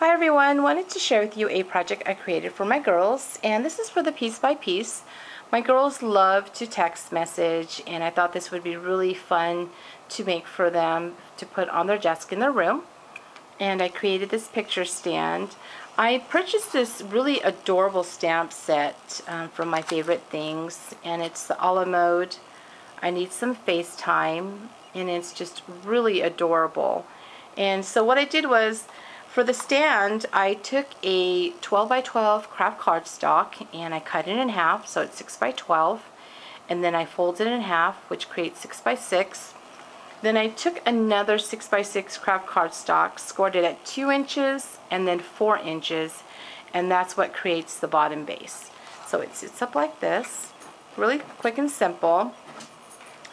Hi everyone, wanted to share with you a project I created for my girls, and this is for the Piece by Piece. My girls love to text message, and I thought this would be really fun to make for them to put on their desk in their room. And I created this picture stand. I purchased this really adorable stamp set from My Favorite Things, and it's the A La Mode, I Need Some FaceTime, and it's just really adorable. And so what I did was, for the stand, I took a 12 by 12 craft cardstock and I cut it in half, so it's 6 by 12, and then I folded it in half, which creates 6 by 6. Then I took another 6 by 6 craft cardstock, scored it at 2 inches and then 4 inches, and that's what creates the bottom base. So it sits up like this, really quick and simple.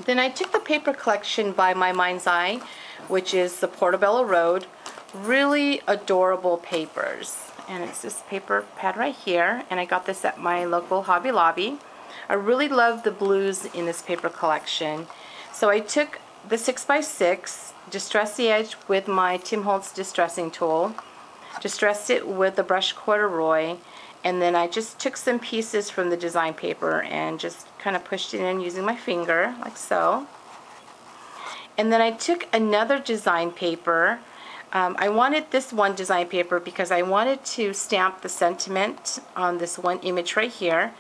Then I took the paper collection by My Mind's Eye, which is the Portobello Road. Really adorable papers, and it's this paper pad right here, and I got this at my local Hobby Lobby. I really love the blues in this paper collection. So I took the 6 by 6, distressed the edge with my Tim Holtz distressing tool, distressed it with the brush corduroy, and then I just took some pieces from the design paper and just kind of pushed it in using my finger, like so. And then I took another design paper. I wanted this one design paper because I wanted to stamp the sentiment on this one image right here.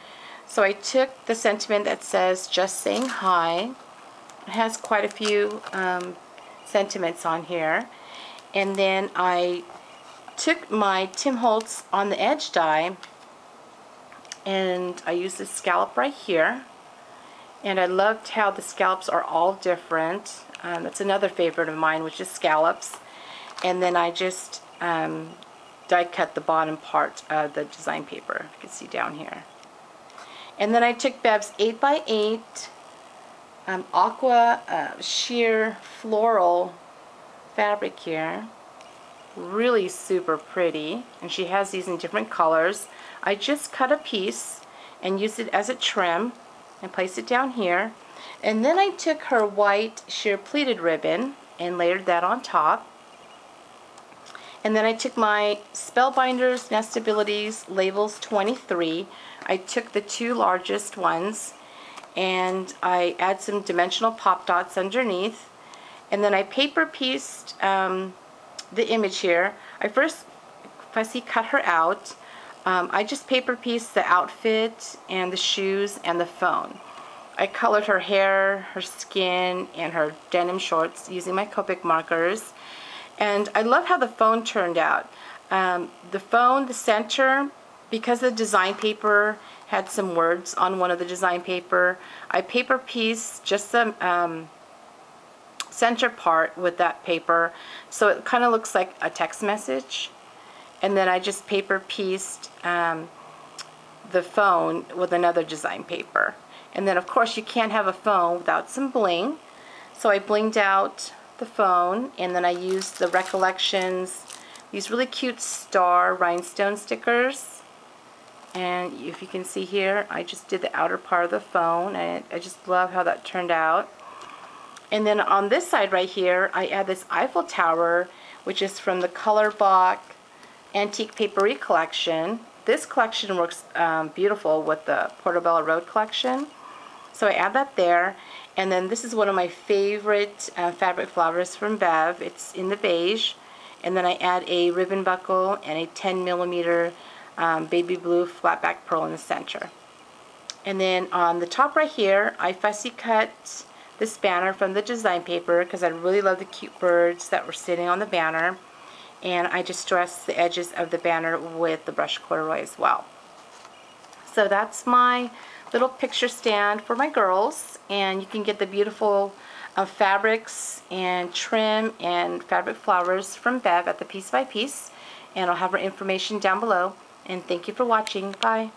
So I took the sentiment that says "Just Saying Hi." It has quite a few sentiments on here. And then I took my Tim Holtz on the edge die and I used this scallop right here. And I loved how the scallops are all different. That's another favorite of mine, which is scallops. And then I just die cut the bottom part of the design paper. You can see down here. And then I took Bev's 8 by 8 aqua sheer floral fabric here. Really super pretty, and she has these in different colors. I just cut a piece and used it as a trim and placed it down here. And then I took her white sheer pleated ribbon and layered that on top. And then I took my Spellbinders Nestabilities Labels 23. I took the two largest ones and I add some dimensional pop dots underneath. And then I paper pieced the image here. I first fussy cut her out. I just paper pieced the outfit and the shoes and the phone. I colored her hair, her skin, and her denim shorts using my Copic markers. And I love how the phone turned out. The phone, the center, because the design paper had some words on one of the design paper, I paper pieced just the center part with that paper, so it kind of looks like a text message. And then I just paper pieced the phone with another design paper. And then of course you can't have a phone without some bling, so I blinged out the phone, and then I used the Recollections, these really cute star rhinestone stickers. And if you can see here, I just did the outer part of the phone, and I just love how that turned out. And then on this side right here, I add this Eiffel Tower, which is from the Colorbok Antique Papery Collection. This collection works beautiful with the Portobello Road collection. So I add that there, and then this is one of my favorite fabric flowers from Bev. It's in the beige, and then I add a ribbon buckle and a 10mm baby blue flat back pearl in the center. And then on the top right here, I fussy cut this banner from the design paper because I really love the cute birds that were sitting on the banner, and I just distressed the edges of the banner with the brush corduroy as well. So that's my little picture stand for my girls, and you can get the beautiful fabrics and trim and fabric flowers from Bev at the Piece by Piece, and I'll have her information down below. And thank you for watching. Bye.